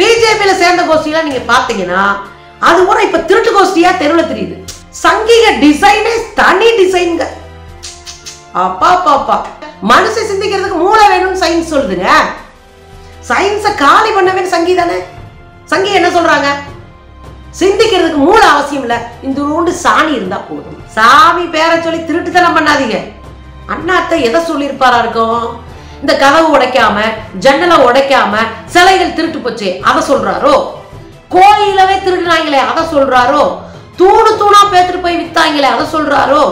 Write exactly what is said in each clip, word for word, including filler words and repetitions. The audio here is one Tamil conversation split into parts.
बीजेपी சேர்ந்த கோஷ்டிலாம் நீங்க பாத்தீங்கன்னா அது கூட இப்ப திருட்டு கோஷ்டியா தெருல தெரியுது. சங்கீத டிசைனே தனி டிசைன்ங்க. அப்பா பாப்பா மனசு சிந்திக்கிறதுக்கு மூளை வேணும்னு சயின்ஸ் சொல்லுதுங்க. சயின்ஸை காலி பண்ணவே சங்கீதானே. சங்கீ என்ன சொல்றாங்க? சிந்திக்கிறதுக்கு மூளை அவசியம் இல்ல, இந்த ரூண்டு சாணி இருந்தா போதும். சாமி பேரை சொல்லி திருட்டுத்தனம் பண்ணாதீங்க. அண்ணாத்த எதை சொல்லியிருப்பாரா இருக்கும்? இந்த கதவு உடைக்காம ஜன்னலை உடைக்காம சிலைகள் திருட்டு போச்சு அதை சொல்றாரோ, கோயிலவே திருடுனாங்களே அதை சொல்றாரோ, தூணு தூணா பேத்துட்டு போய் வித்தாங்களே அதை சொல்றாரோ,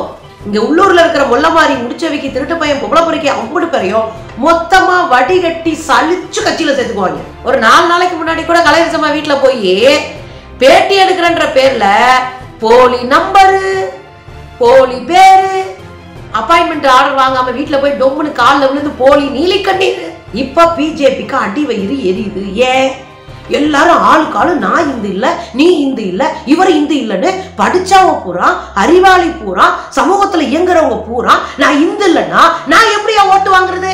இங்க உள்ளூர்ல இருக்கிற முள்ள மாதிரி முடிச்சவைக்கு திருட்டு பையன் பொம்பளை பொறிக்க அம்புட்டு பெறையும் மொத்தமா வடிகட்டி சலிச்சு கட்சியில சேர்த்துக்குவாங்க. ஒரு நாலு நாளைக்கு முன்னாடி கூட கலையரசம்மா வீட்டுல போய் பேட்டி எடுக்கிறன்ற பேர்ல போலி நம்பரு போலி பேரு அப்பாயின்மெண்ட் ஆர்டர் வாங்காம வீட்டுல போய் டொம்முன்னு காலில் விழுந்து போலி நீலி கண்ணீர். இப்ப பிஜேபிக்கு அடி வயிறு எரியுது. ஏன் எல்லாரும் ஆளுக்காலு நான் இந்து இல்ல நீ இந்து இல்ல இவர் இந்து இல்லன்னு படிச்சவங்க பூரா அறிவாளி பூரா சமூகத்துல இயங்குறவங்க பூரா நான் இந்து இல்லன்னா நான் எப்படியா ஓட்டு வாங்குறது?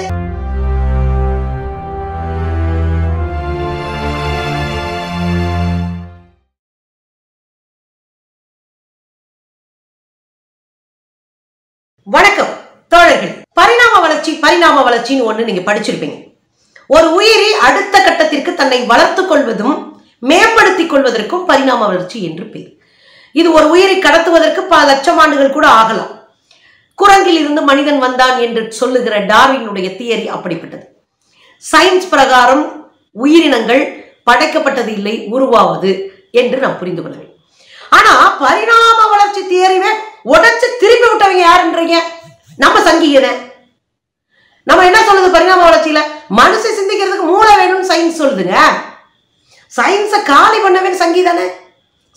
வணக்கம் தோழர்கள். பரிணாம வளர்ச்சி பரிணாம வளர்ச்சின்னு ஒண்ணு நீங்க படிச்சிருப்பீங்க. ஒரு உயிரி அடுத்த கட்டத்திற்கு தன்னை வளர்த்துக் கொள்வதும் மேம்படுத்திக் கொள்வதற்கும் பரிணாம வளர்ச்சி என்று பெயர். இது ஒரு உயிரை கடத்துவதற்கு பல லட்சம் ஆண்டுகள் கூட ஆகலாம். குரங்கில் இருந்து மனிதன் வந்தான் என்று சொல்லுகிற டார்வினுடைய தியரி அப்படிப்பட்டது. சயின்ஸ் பிரகாரம் உயிரினங்கள் படைக்கப்பட்டது இல்லை, உருவாவது என்று நாம் புரிந்து கொள்ள வேண்டும். ஆனா பரிணாம வளர்ச்சி தியரிவை உடைச்சு திருப்பி விட்டவங்க யாருன்றீங்க? நம்ம சங்கீத நம்ம என்ன சொல்லுது? பரிணாம வளர்ச்சியில மனசு சிந்திக்கிறதுக்கு மூளை வேணும்னு சயின்ஸ் சொல்லுதுங்க. சயின்ஸை காலி பண்ணவே சங்கீதானே.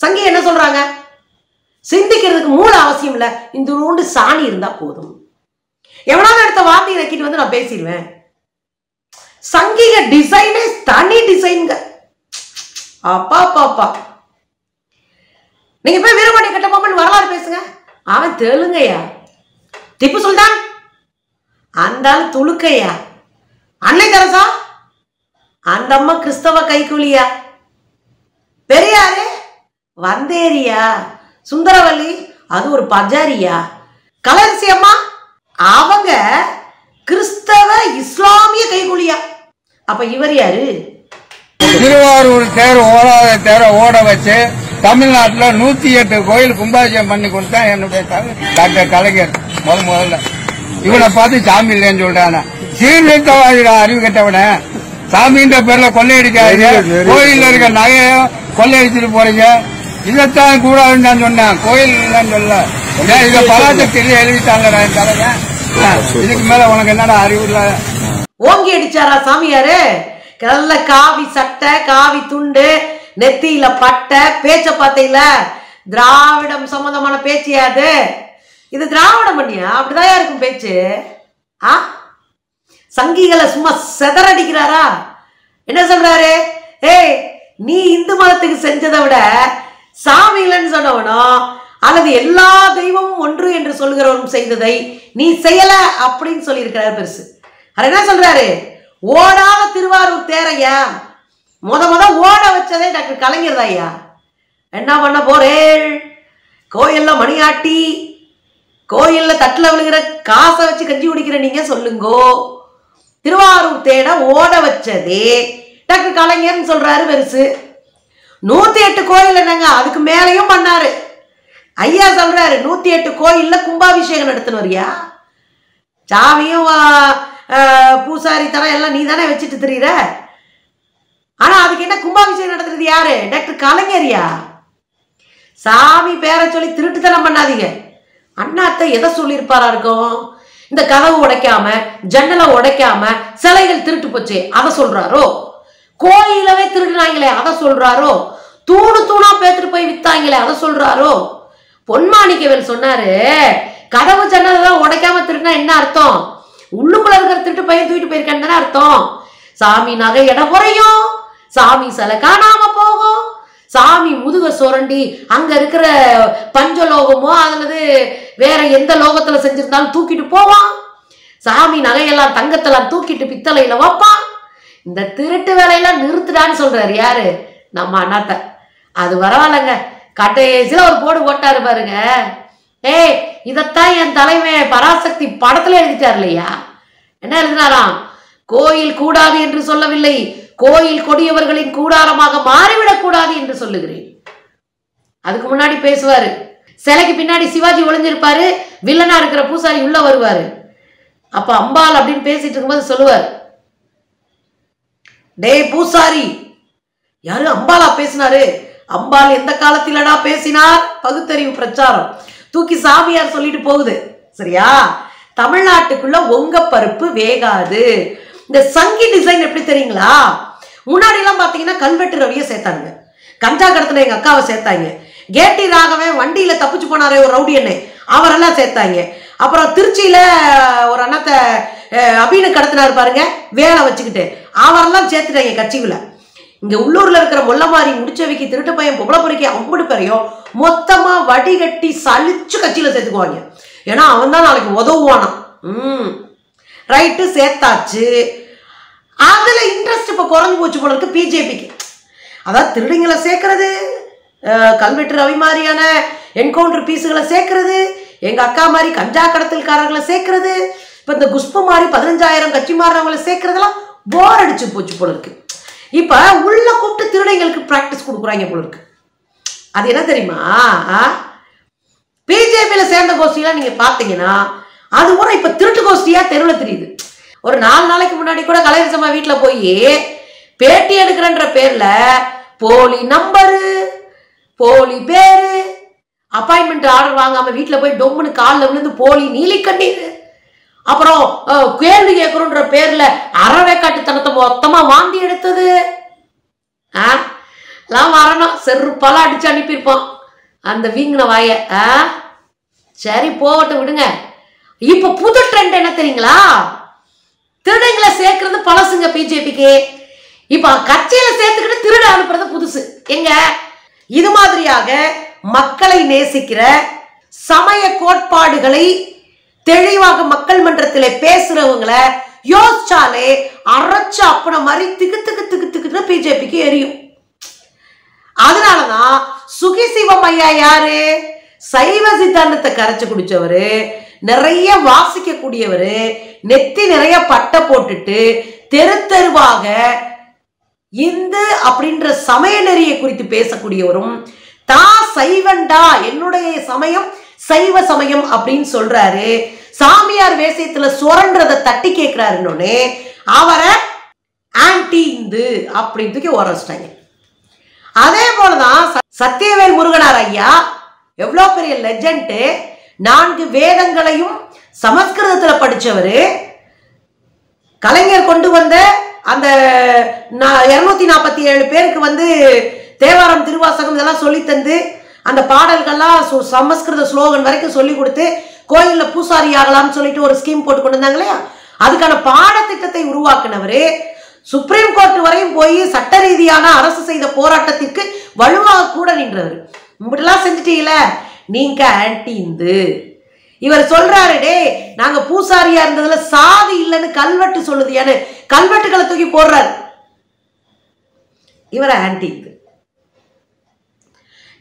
சங்கீ என்ன சொல்றாங்க? சிந்திக்கிறதுக்கு மூளை அவசியம் இல்லை, இந்த ரூண்டு சாணி இருந்தா போதும். எவனாவது எடுத்த வார்த்தை இறக்கிட்டு வந்து நான் பேசிடுவேன். சங்கீத டிசைனே தனி டிசைன்ங்க. அப்பா பாப்பா நீங்க போய் வீரபாண்டி கட்டபொம்மன் வரலாறு பேசுங்க. அவன் தெலுங்கையா? திப்பு சுல்தான் அந்த துளுக்கையா? அன்னை தெரசா அந்த அம்மா கிறிஸ்தவ கைகூலியா? பெரியாரு வந்தேரியா? சுந்தரவல்லி அது ஒரு பஜாரியா? கலரிசி அம்மா அவங்க கிறிஸ்தவ இஸ்லாமிய கைகூலியா? அப்ப இவர் யாரு? திருவாரூர் தேர் ஓடாத தேர ஓட வச்சு தமிழ்நாட்டுல நூத்தி எட்டு கோயில் கும்பாபிஷேகம் பண்ணி கொடுத்தா என்னுடைய டாக்டர் கலைஞர். முதல் முதல்ல இவனை பார்த்து சாமி இல்லைன்னு சொல்றான சீர்திருத்தவாதிடா அறிவு கட்டவன. சாமின்ற பேர்ல கொள்ளையடிக்காதீங்க, கோயில்ல இருக்க நகைய கொள்ளையடிச்சுட்டு போறீங்க, இதத்தான் கூடாதுன்னு நான் சொன்னேன், கோயில் இல்லைன்னு சொல்ல. இத பலாச்சத்திலேயே எழுதிட்டாங்கடா என் தலைங்க. இதுக்கு மேல உனக்கு என்னடா அறிவு இல்ல? ஓங்கி அடிச்சாரா சாமியாரு? நல்ல காவி சட்டை காவி துண்டு நெத்தியில பட்டை பேச்ச பாத்தையில திராவிடம் சம்பந்தமான பேச்சியாது இது? திராவிட மண்ணியா? அப்படிதான் யாருக்கும் பேச்சு. ஆ சங்கிகளை சும்மா செதறடிக்கிறாரா? என்ன சொல்றாரு? ஏய் நீ இந்து மதத்துக்கு செஞ்சதை விட சாமி இல்லைன்னு சொன்னவனோ அல்லது எல்லா தெய்வமும் ஒன்று என்று சொல்கிறவனும் செய்ததை நீ செய்யல அப்படின்னு சொல்லியிருக்கிறாரு. பெருசு அவர் என்ன சொல்றாரு? ஓடாத திருவாரூர் தேரையா முத முத ஓட வச்சதே டாக்டர் கலைஞர் தான் ஐயா. என்ன பண்ண போறேள்? கோயில்ல மணியாட்டி கோயில்ல தட்டுல விழுகிற காசை வச்சு கஞ்சி குடிக்கிற நீங்க சொல்லுங்கோ, திருவாரூர் தேட ஓட வச்சதே டாக்டர் கலைஞர்னு சொல்றாரு பெருசு. நூத்தி எட்டு கோயில் என்னங்க அதுக்கு மேலையும் பண்ணாரு ஐயா. சொல்றாரு நூத்தி எட்டு கோயில்ல கும்பாபிஷேகம் நடத்தினோரியா? சாமியும் பூசாரி தரம் எல்லாம் நீ தானே வச்சுட்டு தெரியுற. ஆனா அதுக்கு என்ன கும்பாபிஷேகம் நடத்துறது யாரு? டாக்டர் கலைஞரியா. சாமி பேரை சொல்லி திருட்டுத்தனம் பண்ணாதீங்க. அண்ணாத்த எதை சொல்லியிருப்பாரா இருக்கும்? இந்த கதவு உடைக்காம ஜன்னலை உடைக்காம சிலைகள் திருட்டு போச்சு அதை சொல்றாரோ, கோயிலவே திருடுனாங்களே அதை சொல்றாரோ, தூணு தூணா பேத்துட்டு போய் வித்தாங்களே அதை சொல்றாரோ. பொன்மாணிக்கவேல் சொன்னாரு கதவு ஜன்னலை உடைக்காம திருடுனா என்ன அர்த்தம்? உள்ளுக்குள்ள இருக்கிற திருட்டு பையன் தூக்கிட்டு போயிருக்கான்னு தானே அர்த்தம். சாமி நகை இடம் குறையும், சாமி சிலை காணாம போகும், சாமி முதுக சுரண்டி அங்க இருக்கிற பஞ்சலோகமோ அல்லது வேற எந்த லோகத்துல செஞ்சிருந்தாலும் தூக்கிட்டு போவான், சாமி நகையெல்லாம் தங்கத்தெல்லாம் தூக்கிட்டு பித்தளையில வைப்பான், இந்த திருட்டு வேலையெல்லாம் நிறுத்துடான்னு சொல்றாரு யாரு நம்ம அண்ணாட்ட அது வரவலங்க கடைசில ஒரு போடு போட்டாரு பாருங்க ஏய் இதத்தான் என் தலைமை பராசக்தி படத்துல எழுதிட்டார் இல்லையா என்ன எழுதினாராம் கோயில் கூடாது என்று சொல்லவில்லை கோயில் கொடியவர்களின் கூடாரமாக மாறிவிடக் கூடாது என்று சொல்லுகிறேன் அதுக்கு முன்னாடி பேசுவாரு சிலைக்கு பின்னாடி சிவாஜி ஒளிஞ்சிருப்பாரு வில்லனா இருக்கிற பூசாரி உள்ள வருவாரு அப்ப அம்பாள் அப்படி பேசிட்டு இருக்கும்போது சொல்லுவார் டேய் பூசாரி யாரு அம்பாளா பேசினாரு அம்பாள் எந்த காலத்திலடா பேசினார் பகுத்தறிவு பிரச்சாரம் தூக்கி சாமியார் சொல்லிட்டு போகுது சரியா தமிழ்நாட்டுக்குள்ள உங்க பருப்பு வேகாது இந்த சங்கி டிசைன் எப்படி தெரியுங்களா முன்னாடி எல்லாம் பாத்தீங்கன்னா கல்வெட்டு ரவியை சேர்த்தாங்க கஞ்சா கடத்தின எங்க அக்காவை சேர்த்தாங்க கேட்டி ராகவே வண்டியில தப்பிச்சு போனாரே ஒரு ரவுடி அண்ணே அவரெல்லாம் சேர்த்தாங்க அப்புறம் திருச்சியில ஒரு அண்ணத்தை அபின்னு கடத்தினாரு பாருங்க வேலை வச்சுக்கிட்டு அவரெல்லாம் சேர்த்துட்டாங்க கட்சிக்குள்ள இங்க உள்ளூர்ல இருக்கிற மொல்லமாரி முடிச்சவைக்கு திருட்டு பையன் பொம்பளப்புரிக்கு அம்புடு பெறையும் மொத்தமா வடிகட்டி சலிச்சு கட்சியில சேர்த்துக்குவாங்க ஏன்னா அவன் தான் நாளைக்கு உதவுவானா ம் ரைட்டு சேர்த்தாச்சு அதுல இன்ட்ரெஸ்ட் இப்போ குறைஞ்சு போச்சு போல இருக்கு பிஜேபிக்கு அதாவது திருடுங்களை சேர்க்கறது கல்வெட்டு ரவி மாதிரியான என்கவுண்டர் பீஸுகளை சேர்க்கறது எங்க அக்கா மாதிரி கஞ்சா கடத்தல்காரர்களை சேர்க்கறது இப்போ இந்த குஷ்பு மாதிரி பதினஞ்சாயிரம் கட்சி மாறுறவங்களை சேர்க்கறதெல்லாம் போர் அடிச்சு போச்சு போல இருக்கு இப்ப உள்ள கூப்பிட்டு திருடங்களுக்கு பிராக்டிஸ் கொடுக்குறாங்க போல இருக்கு அது என்ன தெரியுமா பிஜேபியில சேர்ந்த கோஷ்டியெல்லாம் நீங்க பாத்தீங்கன்னா அது கூட இப்ப திருட்டு கோஷ்டியா தெருவில் தெரியுது ஒரு நாலு நாளைக்கு முன்னாடி கூட கலைஞர் சம்மா வீட்டுல போய் பேட்டி எடுக்கிறன்ற பேர்ல போலி நம்பரு போலி பேரு அப்பாயின்மெண்ட் ஆர்டர் வாங்காம வீட்டுல போய் டொம்முன்னு காலில் விழுந்து போலி நீலி கண்ணீர் அப்புறம் கேள்வி கேட்கணுன்ற பேர்ல அறவேக்காட்டுத்தனத்தை மொத்தமா வாந்தி எடுத்தது எல்லாம் வரணும் செருப்பாலாம் அடிச்சு அனுப்பியிருப்போம் அந்த வீங்கின வாய சரி போகட்டும் விடுங்க இப்ப புது ட்ரெண்ட் என்ன தெரியுங்களா திருடங்களை சேர்க்கறது பழசுங்க பிஜேபிக்கு இப்ப கட்சியில சேர்த்துக்கிட்டு திருட அனுப்புறது புதுசு எங்க இது மாதிரியாக மக்களை நேசிக்கிற சமய கோட்பாடுகளை தெளிவாக மக்கள் மன்றத்திலே பேசுறவங்களை யோசிச்சாலே அரைச்சு அப்பன மாதிரி திக்கு திக்கு திக்கு திக்குன்னு பிஜேபிக்கு எரியும் அதனாலதான் சுகி சிவமையா யாரு சைவ சித்தாந்தத்தை கரைச்சு குடிச்சவரு நிறைய வாசிக்க கூடியவரு நெத்தி நிறைய பட்டை போட்டுட்டு தெரு தெருவாக இந்து அப்படின்ற சமய நெறியை குறித்து பேசக்கூடியவரும் தா சைவண்டா என்னுடைய சமயம் சைவ சமயம் அப்படின்னு சொல்றாரு சாமியார் வேஷத்துல சுரண்டறத தட்டி கேட்கிறாருன்னு அவரை ஆன்டி இந்து அப்படின்னு உரைச்சிட்டாங்க அதே போலதான் சத்தியவேல் முருகனார் ஐயா எவ்வளோ பெரிய லெஜண்ட் நான்கு வேதங்களையும் சமஸ்கிருதத்துல படிச்சவரு கலைஞர் கொண்டு வந்த அந்த இருநூத்தி நாற்பத்தி ஏழு பேருக்கு வந்து தேவாரம் திருவாசகம் இதெல்லாம் சொல்லி தந்து அந்த பாடல்கள்லாம் சமஸ்கிருத ஸ்லோகன் வரைக்கும் சொல்லி கொடுத்து கோயிலில் பூசாரி ஆகலாம்னு சொல்லிட்டு ஒரு ஸ்கீம் போட்டு கொண்டு வந்தாங்க இல்லையா அதுக்கான பாடத்திட்டத்தை உருவாக்குனவர் சுப்ரீம் கோர்ட் வரையும் போய் சட்ட ரீதியான அரசு செய்த போராட்டத்திற்கு வலுவாக கூட நின்றவர் இப்படிலாம் செஞ்சுட்டீங்கள நீங்க ஆன்டி இந்து இவர் சொல்றாரு டே நாங்க பூசாரியா இருந்ததுல சாதி இல்லைன்னு கல்வெட்டு சொல்லுதியான்னு கல்வெட்டுகளை தூக்கி போடுறாரு இவர ஆன்டி இந்து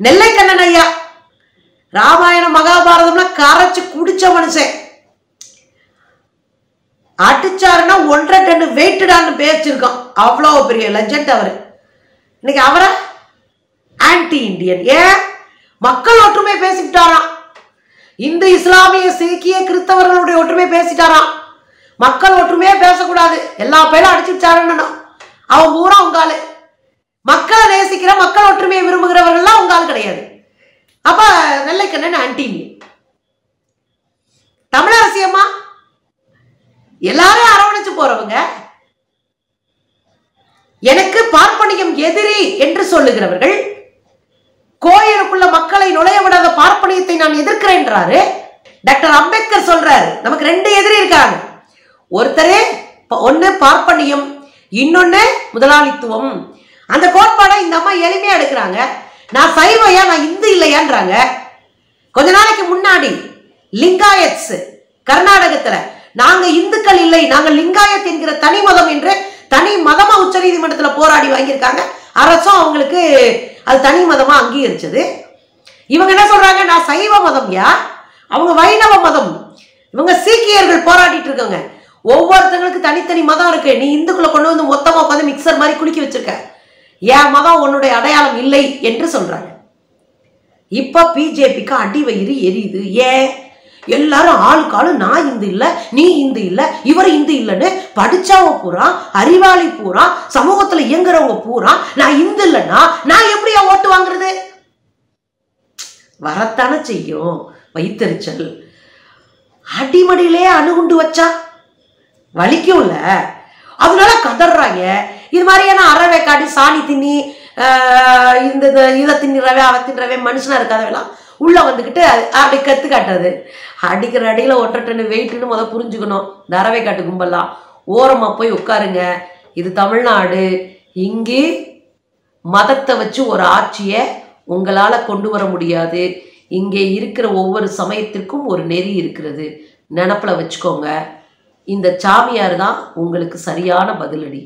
நெல்லை கண்ணன் ஐயா ராமாயணம் மகாபாரதம்லாம் கரைச்சு குடிச்ச மனுஷன் அடிச்சாருன்னா ஒன்றரை டன் வெயிட்டடான்னு பேசிருக்கோம் அவ்வளோ பெரிய லெஜண்ட் அவரு இன்னைக்கு அவரை ஆன்டி இந்தியன் ஏன் மக்கள் ஒற்றுமை பேசிட்டாராம் இந்து இஸ்லாமிய சீக்கிய கிறிஸ்தவர்களுடைய ஒற்றுமை பேசிட்டாராம் மக்கள் ஒற்றுமையே பேசக்கூடாது எல்லா பேரும் அடிச்சுட்டாருன்னு அவன் பூரா உங்காலு மக்களை நேசிக்கிற மக்கள் ஒற்றுமையை விரும்புகிறவர்கள்லாம் உங்களால் கிடையாது அப்ப நெல்லைக்கண்ணன் ஆன்டி தமிழரசியம்மா எல்லாரும் அரவணைச்சு போறவங்க எனக்கு பார்ப்பனியம் எதிரி என்று சொல்லுகிறவர்கள் கோயிலுக்குள்ள மக்களை நுழைய விடாத பார்ப்பனியத்தை நான் எதிர்க்கிறேன்றாரு டாக்டர் அம்பேத்கர் சொல்றாரு நமக்கு ரெண்டு எதிரி இருக்காங்க ஒருத்தரே ஒன்னு பார்ப்பனியம் இன்னொன்னு முதலாளித்துவம் அந்த கோட்பாடை இந்த அம்மா எளிமையா எடுக்கிறாங்க நான் சைவையா நான் இந்து இல்லையான்றாங்க கொஞ்ச நாளைக்கு முன்னாடி லிங்காயத்ஸ் கர்நாடகத்துல நாங்க இந்துக்கள் இல்லை நாங்கள் லிங்காயத் என்கிற தனி மதம் என்று தனி மதமா உச்சநீதிமன்றத்துல போராடி வாங்கிருக்காங்க. அரசும் அவங்களுக்கு அது தனி மதமா அங்கீகரிச்சது. இவங்க என்ன சொல்றாங்க, நான் சைவ மதம்யா, அவங்க வைணவ மதம், இவங்க சீக்கியர்கள் போராடிட்டு இருக்காங்க. ஒவ்வொருத்தங்களுக்கு தனித்தனி மதம் இருக்கு, நீ இந்துக்குள்ள கொண்டு வந்து மொத்தமா உட்காந்து மிக்சர் மாதிரி குடிக்க வச்சிருக்க, என் மதம் உன்னுடைய அடையாளம் இல்லை என்று சொல்றாங்க. இப்ப பிஜேபிக்கு அடிவயிறு எரியுது. ஏன் எல்லாரும் ஆளுக்காலும் நான் இந்து இல்லை, நீ இந்து இல்லை, இவர் இந்து இல்லைன்னு படிச்சவங்க பூரா, அறிவாளி பூரா, சமூகத்துல இயங்குறவங்க பூரா நான் இந்து இல்லைன்னா நான் எப்படியா ஓட்டு வாங்குறது? வரத்தானே செய்யும் வைத்தறிச்சல். அடிமடியிலே அணுகுண்டு வச்சா வலிக்கும்ல, அதனால கதறாங்க. இது மாதிரியான அறவை காட்டி சாணி தின்னி இந்த இதை தின்னிறவே அவ தின்றவே மனுஷனா இருக்காதவெல்லாம் உள்ள வந்துக்கிட்டு அப்படி கத்து காட்டுறது. அடிக்கிற அடியில் ஒட்டட்டன்னு வெயிட்டுன்னு முதல் புரிஞ்சுக்கணும். இந்த அறவை காட்டு கும்பல்லாம் ஓரமாக போய் உட்காருங்க. இது தமிழ்நாடு, இங்கு மதத்தை வச்சு ஒரு ஆட்சியை உங்களால் கொண்டு வர முடியாது. இங்கே இருக்கிற ஒவ்வொரு சமயத்திற்கும் ஒரு நெறி இருக்கிறது, நினப்பில் வச்சுக்கோங்க. இந்த சாமியார் தான் உங்களுக்கு சரியான பதிலடி.